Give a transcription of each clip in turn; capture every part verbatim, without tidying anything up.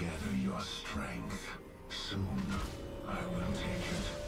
Gather your strength. Soon, I will take it.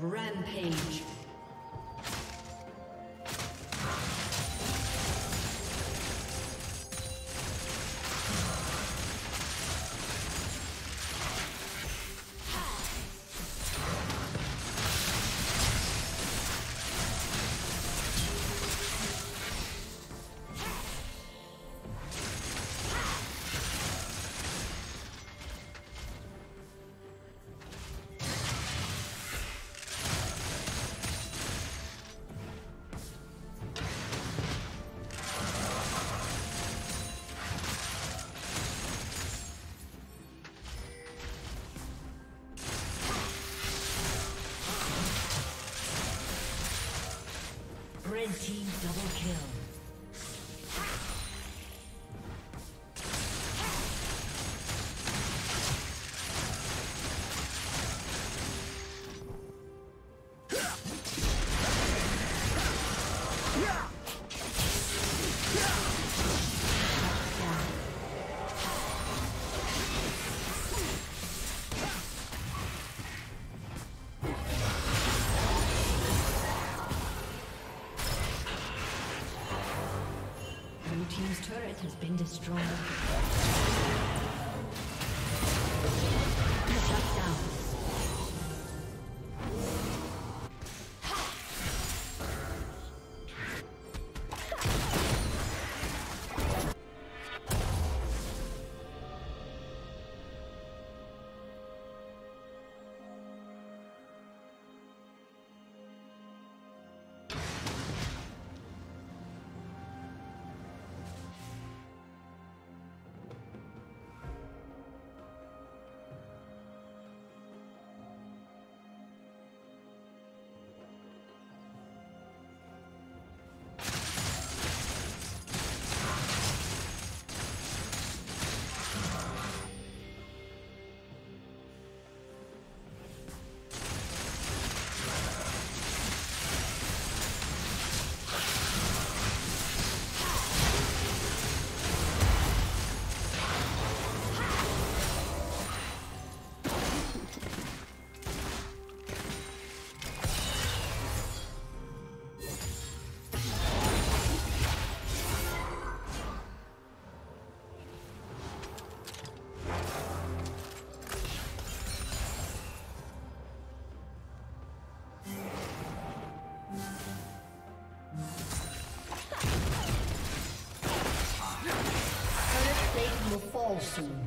Rampage. Red team double kill. Has been destroyed. Shut down. Soon.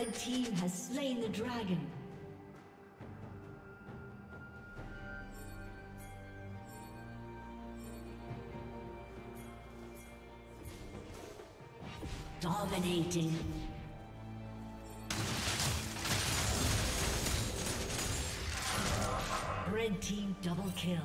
Red team has slain the dragon. Dominating. Red team double kill.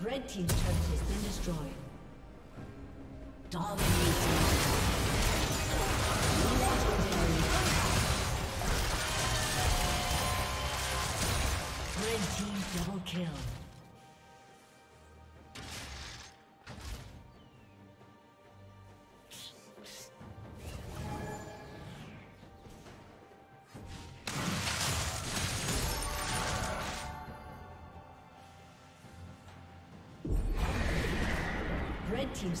Red team's turret has been destroyed. Dominating. Red team double kill. Team's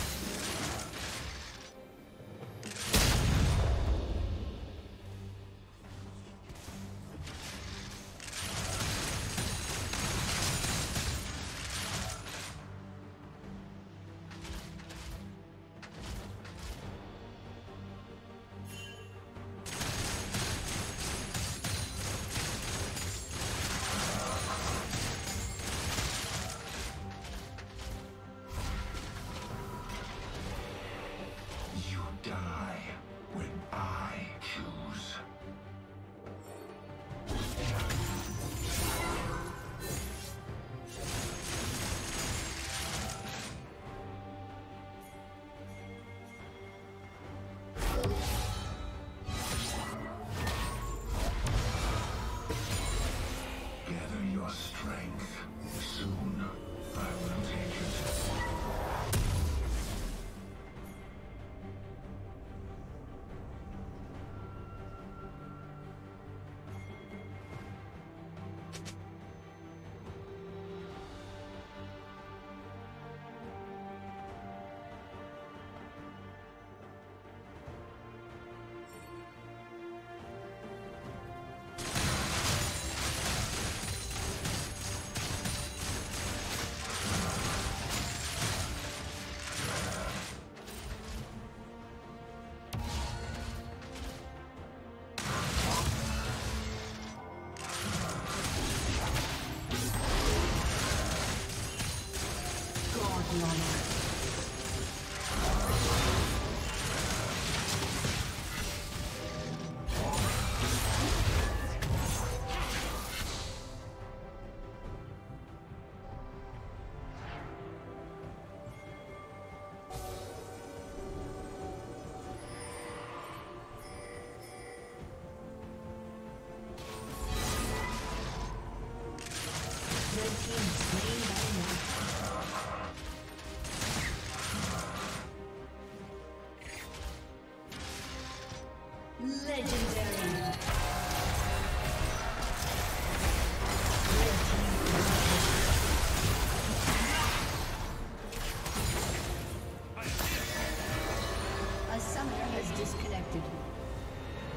Disconnected.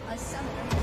A summoner